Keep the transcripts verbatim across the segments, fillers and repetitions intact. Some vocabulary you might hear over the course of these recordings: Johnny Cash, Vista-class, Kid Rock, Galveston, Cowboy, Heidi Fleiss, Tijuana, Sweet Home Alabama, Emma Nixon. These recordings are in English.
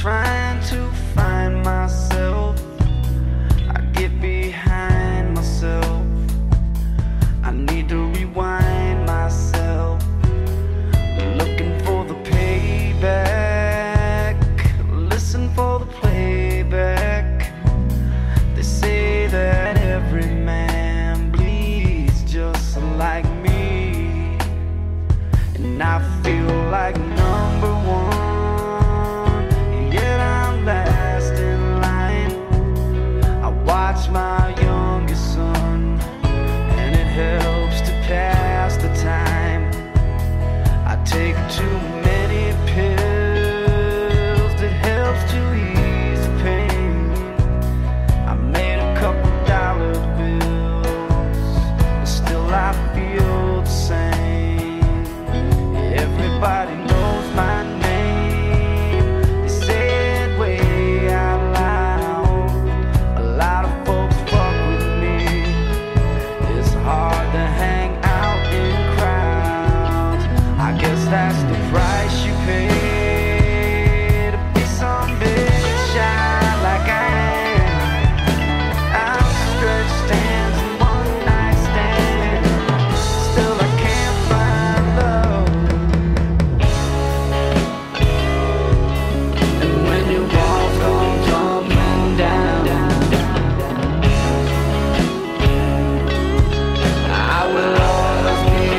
Trying to find myself, I get behind myself, I need to rewind myself, looking for the payback, listen for the playback. They say that every man bleeds just like me, and I feel like number one. My youngest son, and it helps to pass the time. I take too many pills, it helps to ease the pain. I made a couple dollar bills, but still I feel the same. Everybody knows my name. That's the price you pay to be some bitch shy like I am. Outstretched stands and one night stands, still I can't find love. And when your walls come tumbling down, I will always be.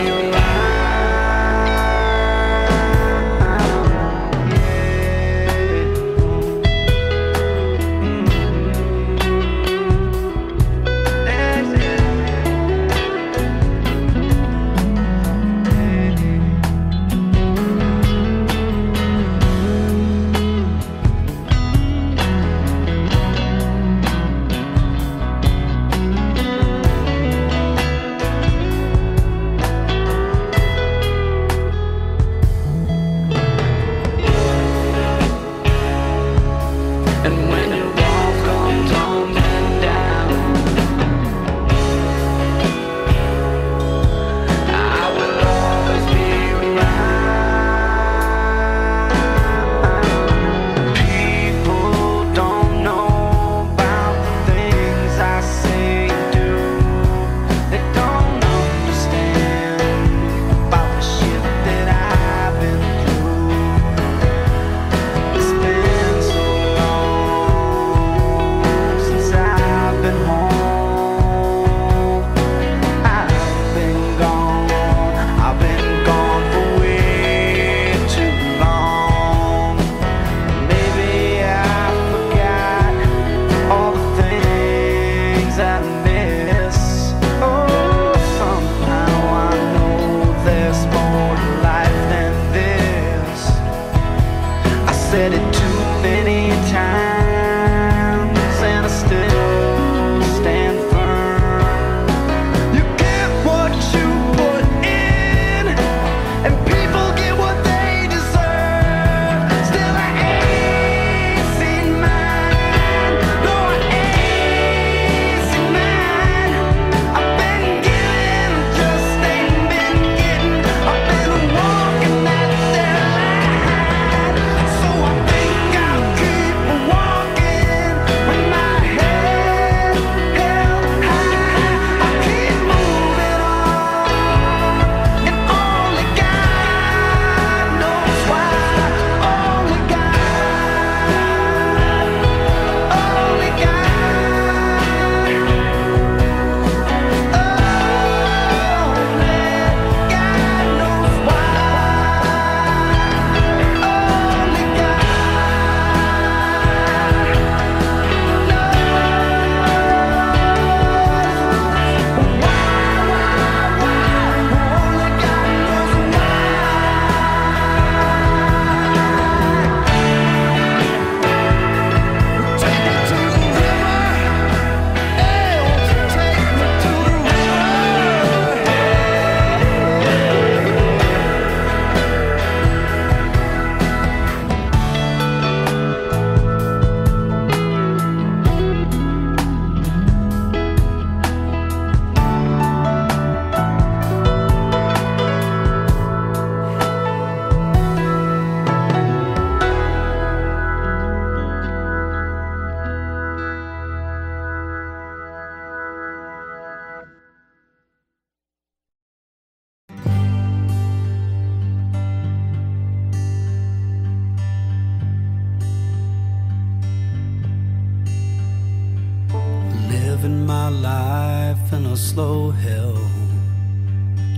my life in a slow hell.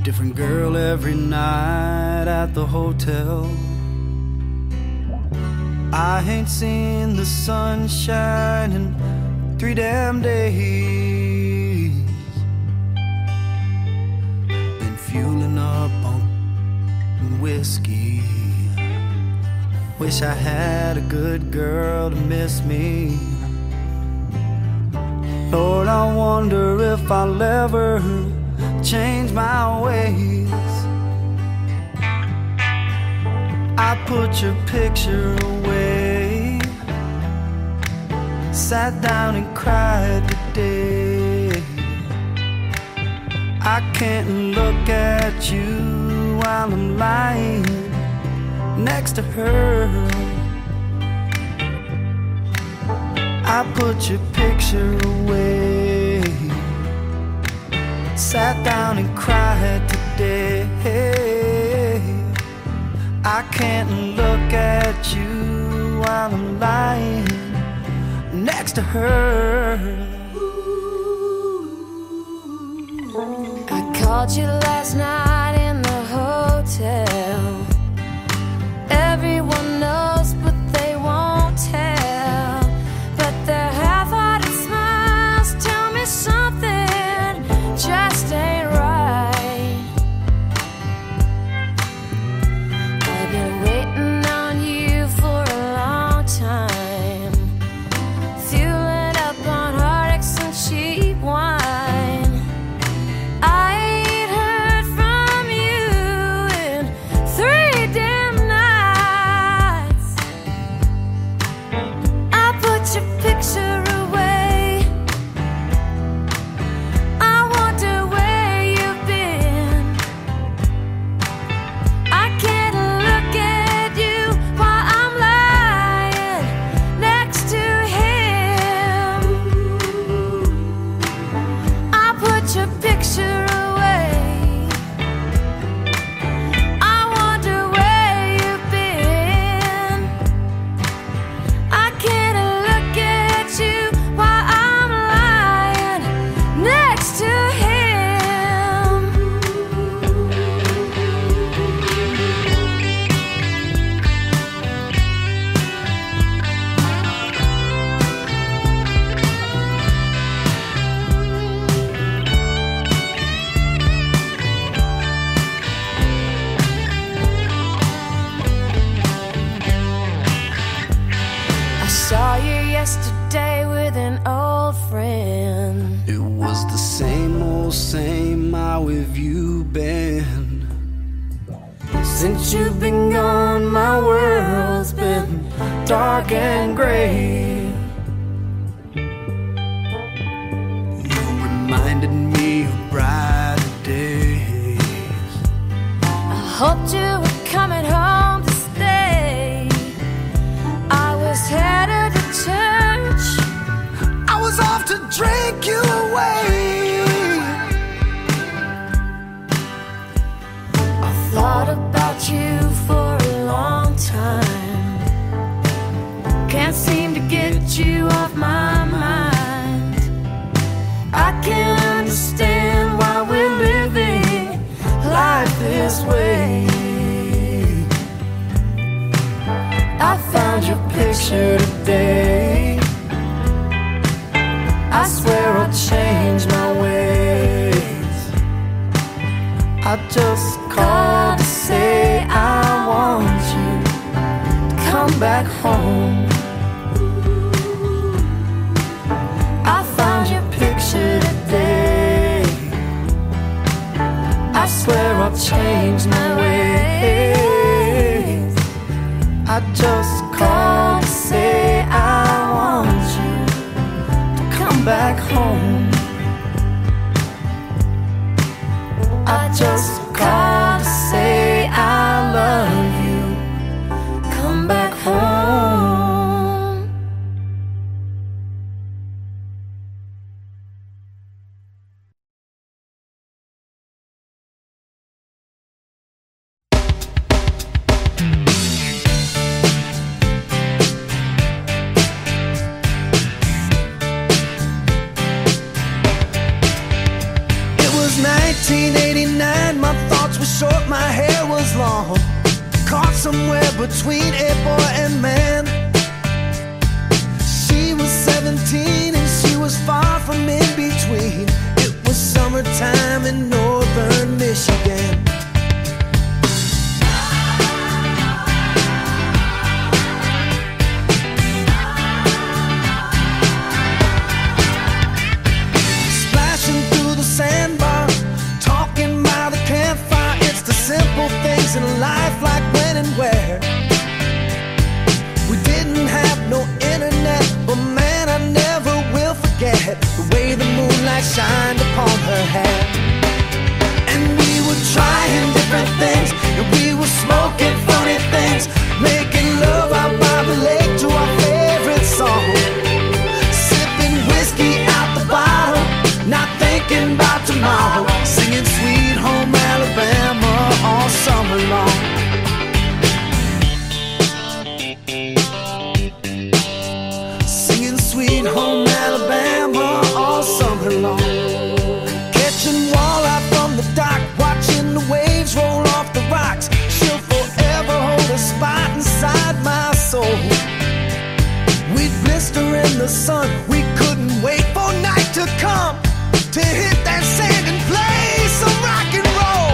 Different girl every night at the hotel. I ain't seen the sunshine in three damn days. Been fueling up on whiskey. Wish I had a good girl to miss me. Lord, I wonder if I'll ever change my ways. I put your picture away, sat down and cried today. I can't look at you while I'm lying next to her. I put your picture away, sat down and cried today. I can't look at you while I'm lying next to her. I called you last night in the hotel. Everyone knows, but they won't tell. But their half-hearted smiles tell me something just ain't right. I've been waiting on you for a long time, fueling up on heartaches and cheap wine. I ain't heard from you in three damn nights. I put your picture away, I wonder where you've been. I can't look at you while I'm lying next to him. I put your picture away, I wonder where you've been. I can't look at you while I'm lying next to him. I saw you yesterday with an old friend. It was the same old same, how have you been? Since you've been gone, my world's been dark and gray. You reminded me of brighter days. I hoped you were coming home to stay. I was headed to church, I was off to drink you away. I thought about you for a long time, can't seem to get you off my mind. I can't understand why we're living life this way. I found your picture today, I swear I'll change my ways. I just called to say I want you to come back home. I found your picture today, I swear I'll change my ways. I just called to say I want you to come back home. I just called to say I love you. Come back home. wrong, caught somewhere between a boy and man. She was seventeen and she was far from in between. It was summertime in northern Michigan. In life, like when and where. We didn't have no internet, but man, I never will forget the way the moonlight shined upon her hair. And we were trying different things, and we were smoking funny things, making love out by the lake to our favorite song, sipping whiskey out the bottle, not thinking about tomorrow, singing Sweet Home Alabama all summer long. Singing Sweet Home Alabama all summer long. Catching walleye from the dock, watching the waves roll off the rocks. She'll forever hold a spot inside my soul. We'd blister in the sun, we couldn't wait for night to come, to hit that sand and play some rock and roll.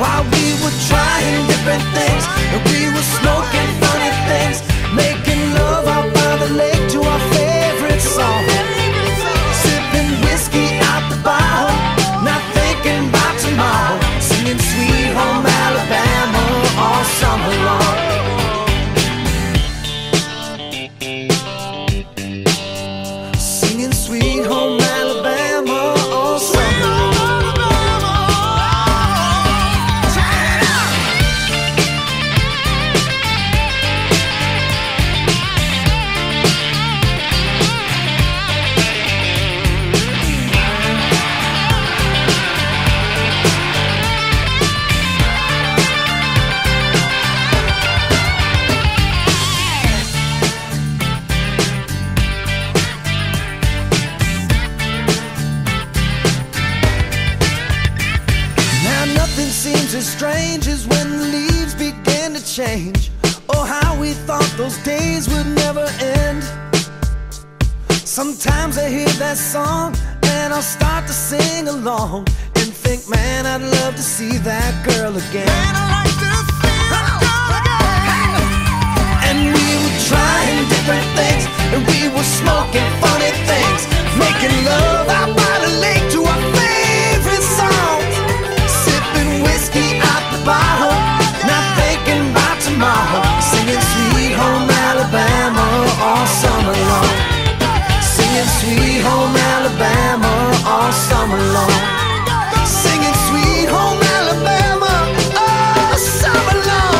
While we were trying different things, and we were smoking funny things, making love out by the lake to our favorite song, sipping whiskey out the bottle, not thinking about tomorrow, singing Sweet Home Alabama all summer long. Singing Sweet Home Alabama all summer long. As strange as when the leaves began to change, oh how we thought those days would never end. Sometimes I hear that song and I'll start to sing along and think, man, I'd love to see that girl again. Man, I'd like to see that girl again. And we were trying different things, and we were smoking funny things, making love out by the lake to our favorite song, whiskey out the bottle, not thinking about tomorrow, singing Sweet Home Alabama all summer long. Singing Sweet Home Alabama all summer long. Singing Sweet Home Alabama all summer long.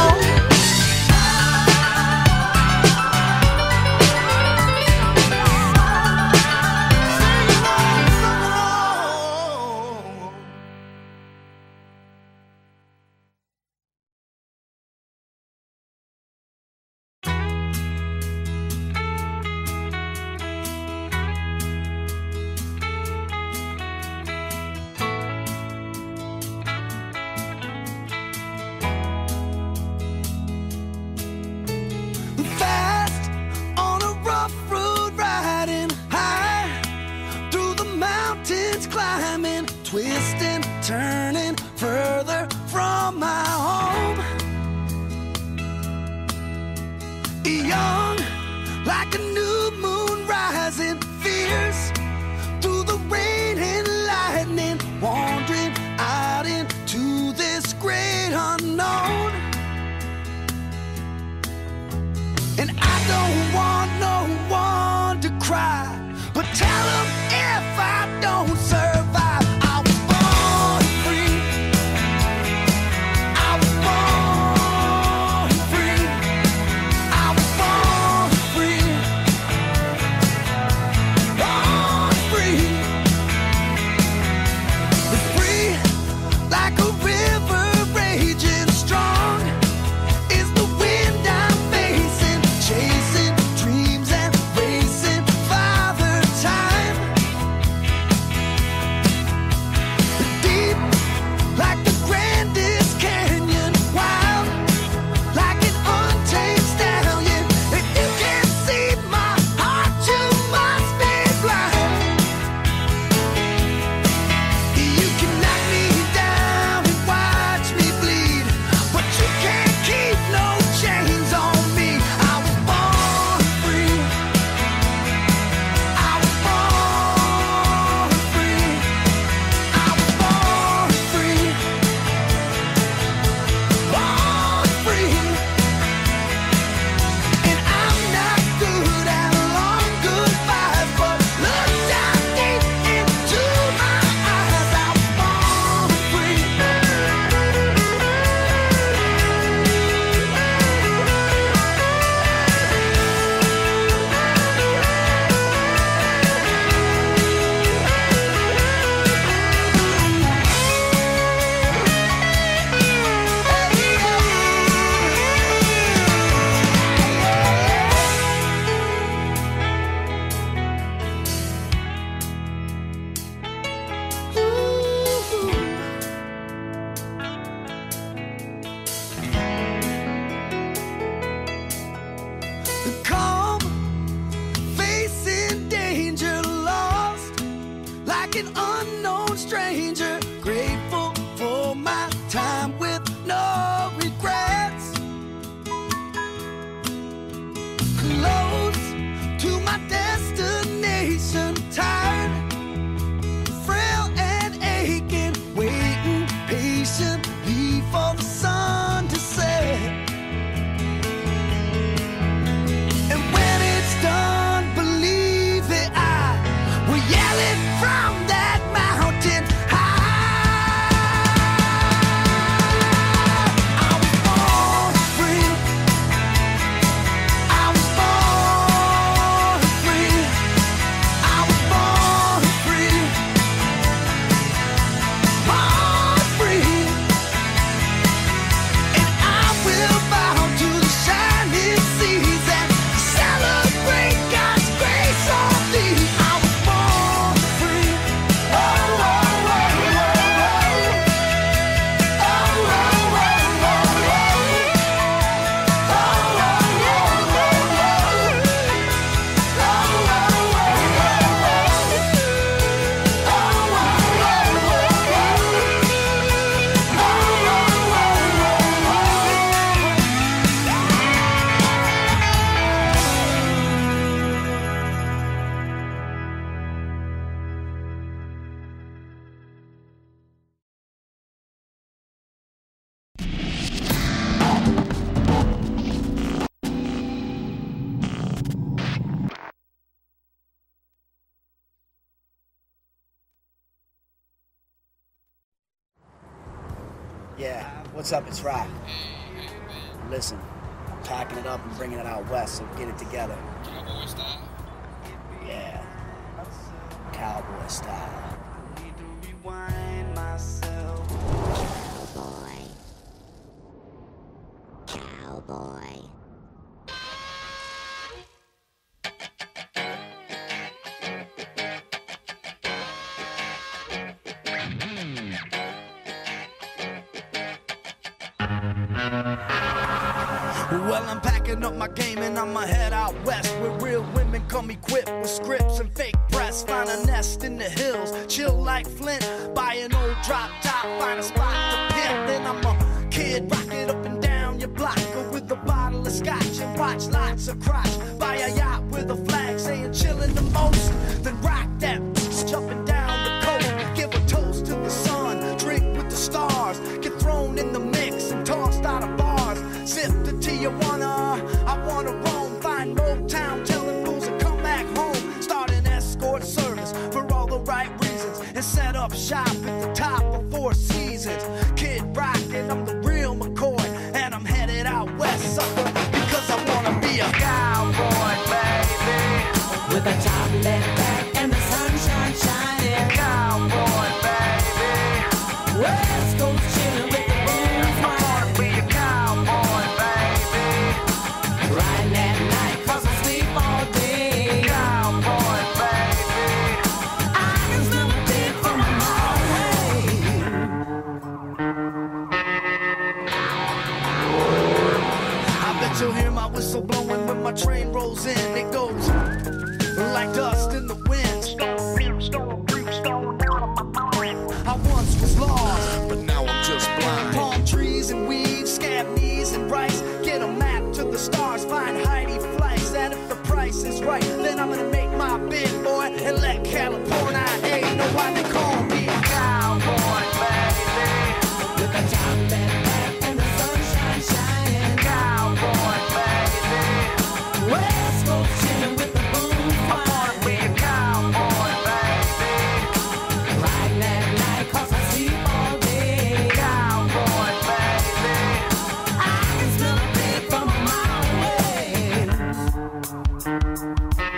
Calm, facing danger, lost like an unknown stranger. Grateful for my time with no regrets. Close to my destination, tired, frail and aching, waiting patiently for the sun to set. Yeah, what's up? It's Rock. Listen, I'm packing it up and bringing it out west, so get it together. Cowboy style? Yeah, cowboy style. I need to rewind myself. Cowboy. Cowboy. Well, I'm packing up my game and I'ma head out west, where real women come equipped with scripts and fake breasts. Find a nest in the hills, chill like Flint, buy an old drop top, find a spot to pimp. Then I'ma kid rock it up and down your block, go with a bottle of scotch and watch lots of crotch. Buy a yacht with a flag saying chillin' the most, then rock that bitch up and down the coast. Give a toast to the sun, drink with the stars, get thrown in the mix and tossed out of bars. Sip the Tijuana, I wanna roam, find Motown, telling fools to come back home. Start an escort service for all the right reasons, and set up shop at the top of Four Seasons. Kid Rock, and I'm the real McCoy, and I'm headed out west, sucker, because I wanna be a cowboy, baby. With a top let back and the sunshine shining. Cowboy, baby. West Coast chillin' with the boom. I wanna be a cowboy. You'll hear my whistle blowing when my train rolls in. It goes like dust in the wind. I once was lost, but now I'm just blind. Palm trees and weeds, scab knees and rice. Get a map to the stars, find Heidi Fleiss. And if the price is right, then I'm gonna make my bid, boy, and let California ain't know why they call me a cowboy, baby. With a top that West Coast chillin' with the boom. I wanna be a cowboy, baby. Ride that night, cause I sleep all day. Cowboy, baby. I can smell a pig from a mile away.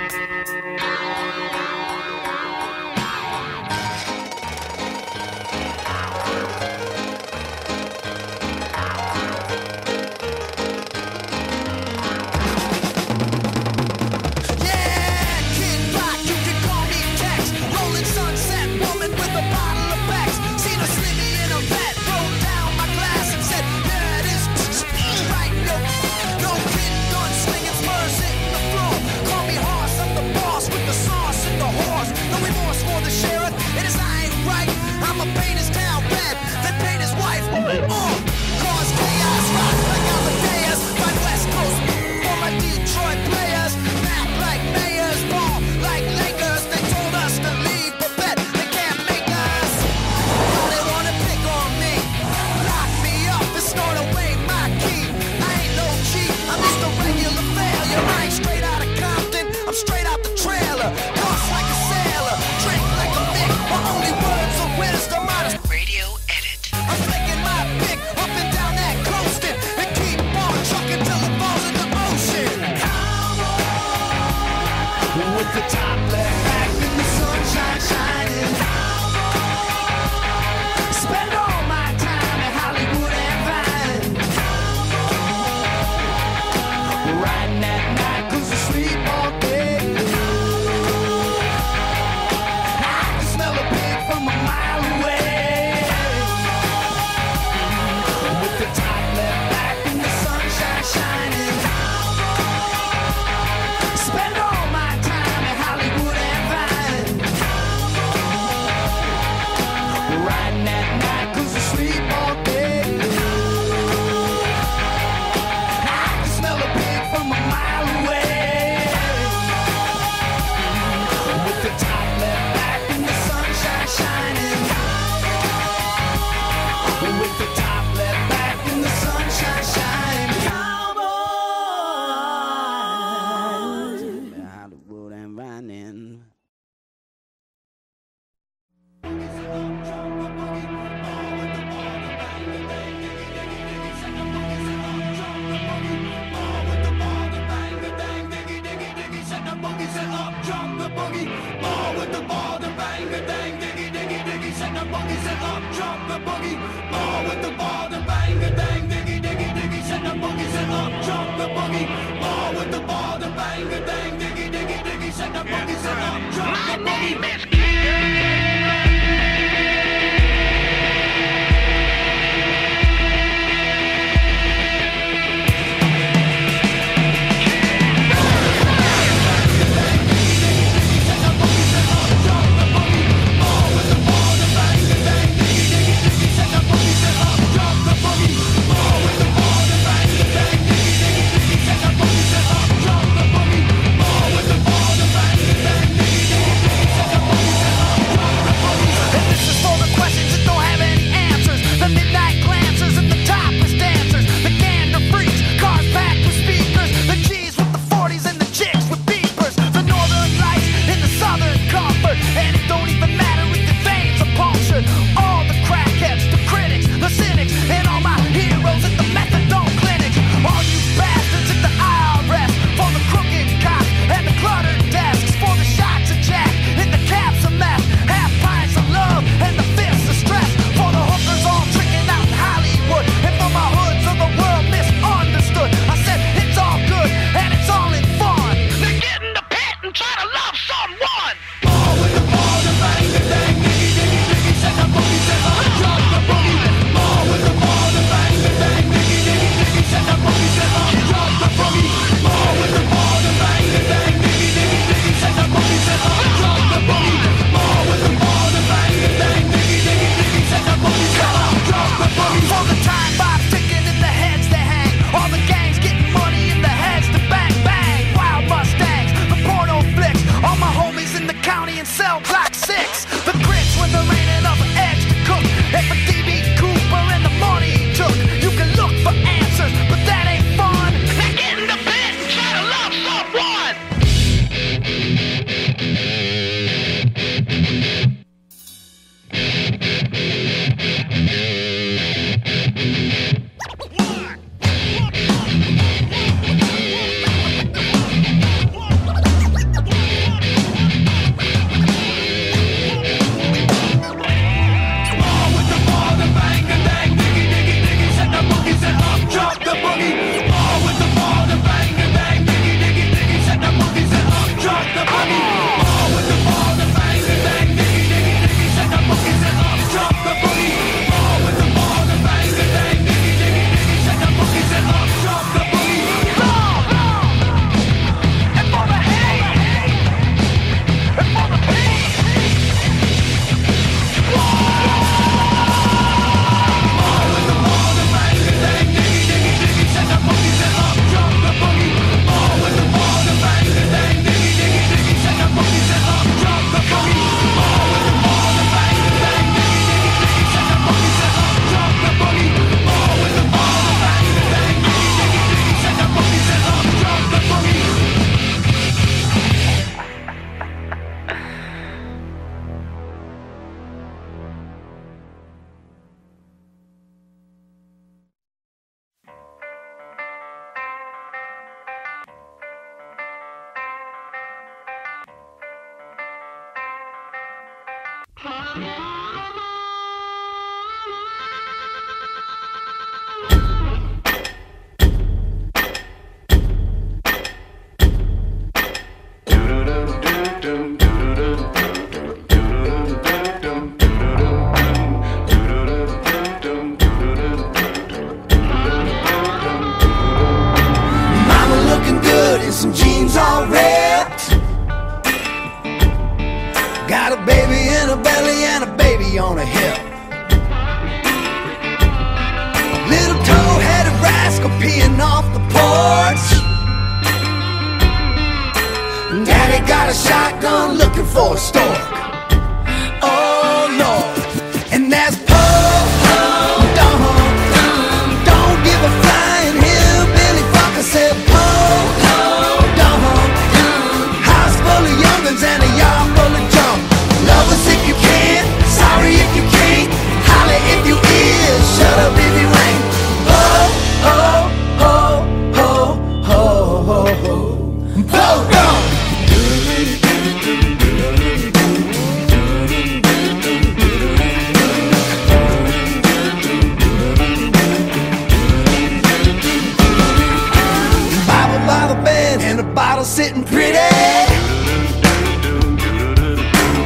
the boogie, ball with the ball, the bang, the bang, diggy, diggy, diggy, send the boogie, send up, jump the boogie, ball with the ball, the bang, the bang, diggy, diggy, diggy, send the boogie, send up, jump the boogie. My name is Kid Rock. sitting pretty.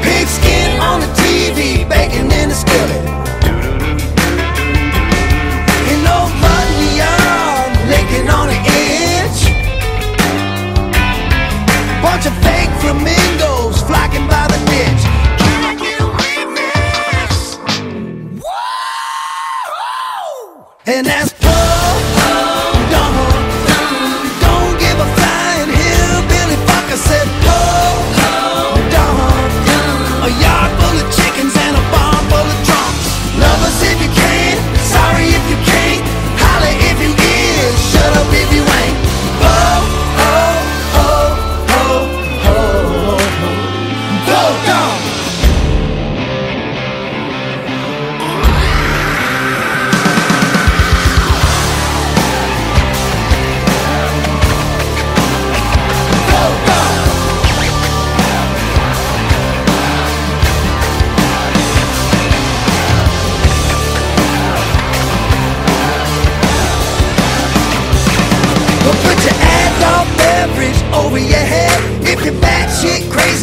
Pigskin on the T V, bacon in the skillet. And old Bunyan licking on the edge. Bunch of fake flamingos flocking by the ditch. Can I get a witness? Whoa! And that's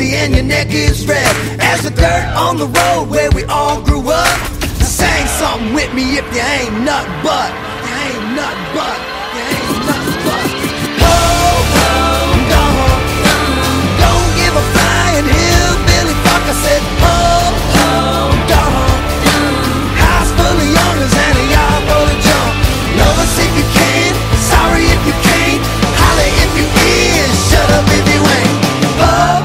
and your neck is red as the dirt on the road where we all grew up. Sing something with me if you ain't nut but. You ain't nut but. You ain't nut but. Ho, ho, dum, dum. Don't give a flying hillbilly fuck. I said ho, ho, dum, dum. House full of youngers and a yard full of junk. Love us if you can, sorry if you can't. Holler if you is, shut up if you ain't. Ho.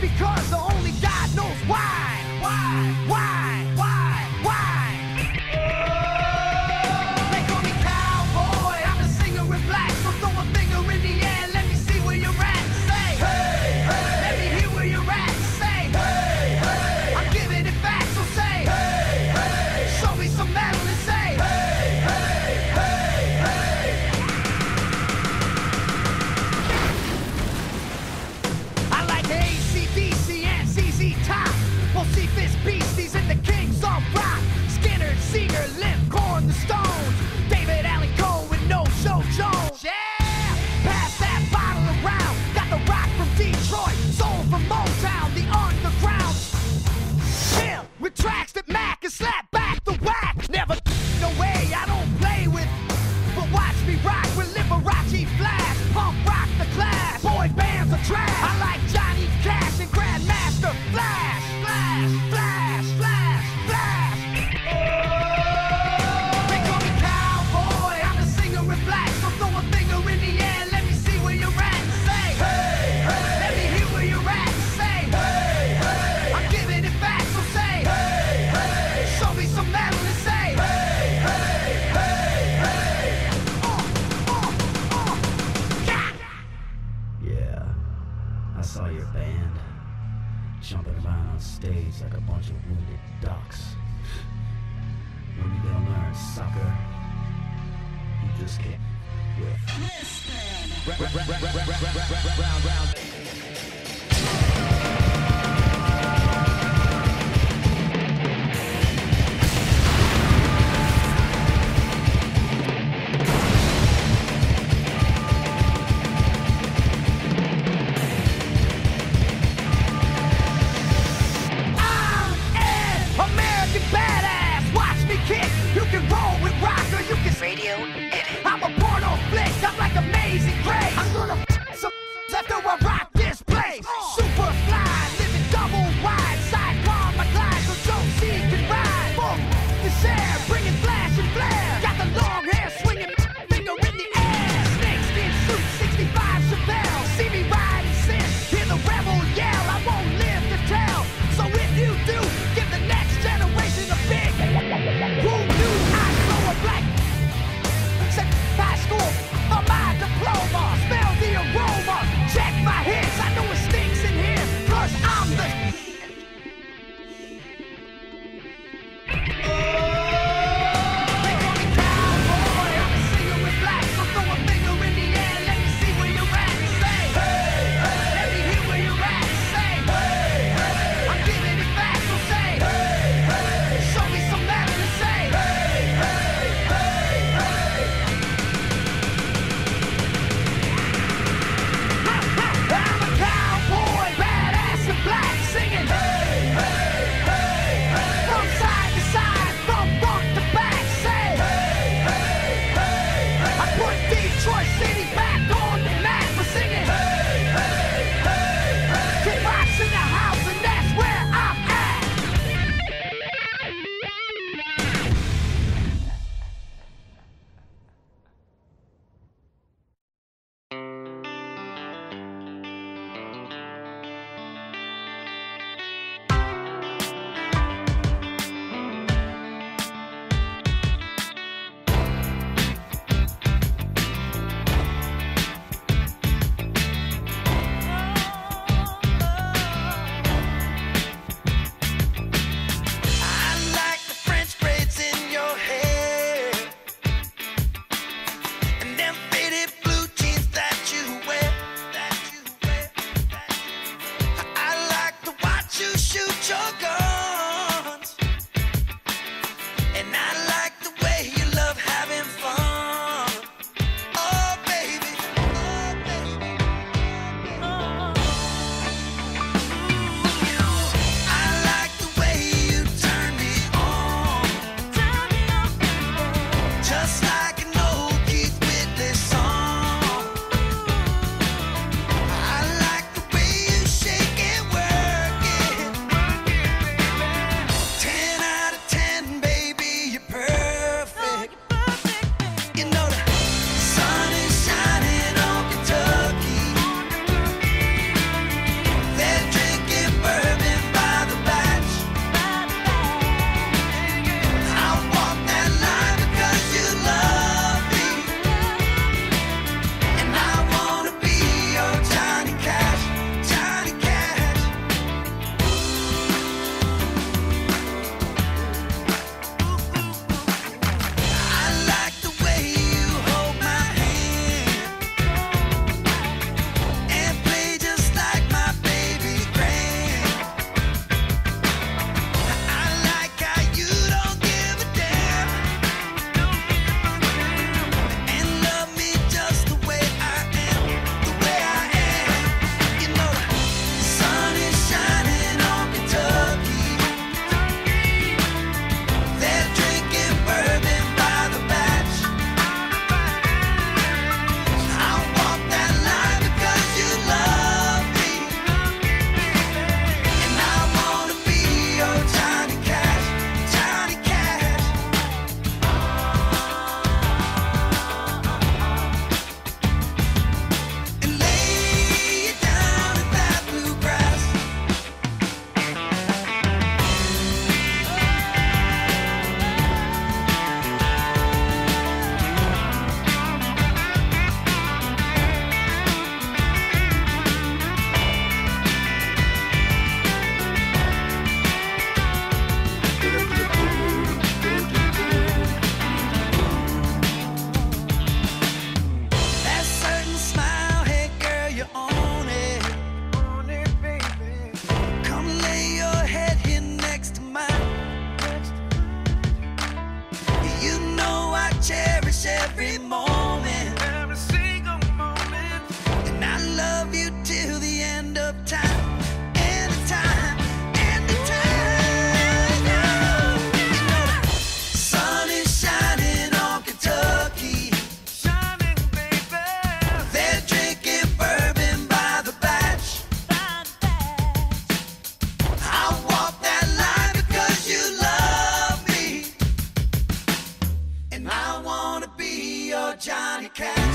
Because the only God knows why, why, why, why, why. this game with. Listen. Round, round, round, round, round, round. I'm a porno flick, I'm like Amazing Grace. I'm gonna f*** some after I rock. every moment, every single moment. And I love you till the end of time. Anytime, anytime. You know the sun is shining on Kentucky, shining, baby. They're drinking bourbon by the batch. By the batch. I walk that line because you love me, and I wanna be your Johnny Cash.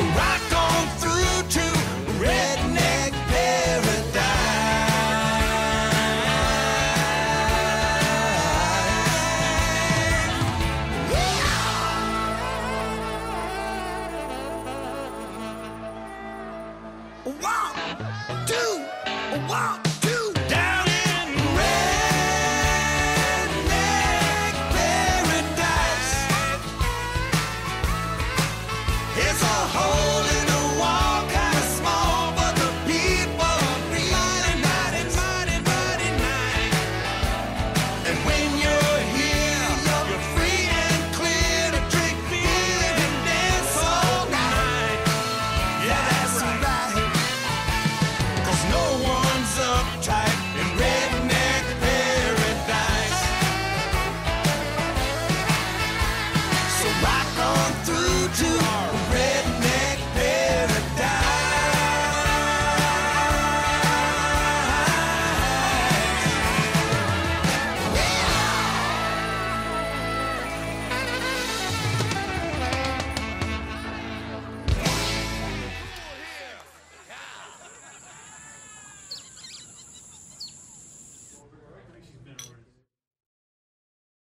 So rock on through to redneck paradise. Yeah. One, two, one. Rock on through to red.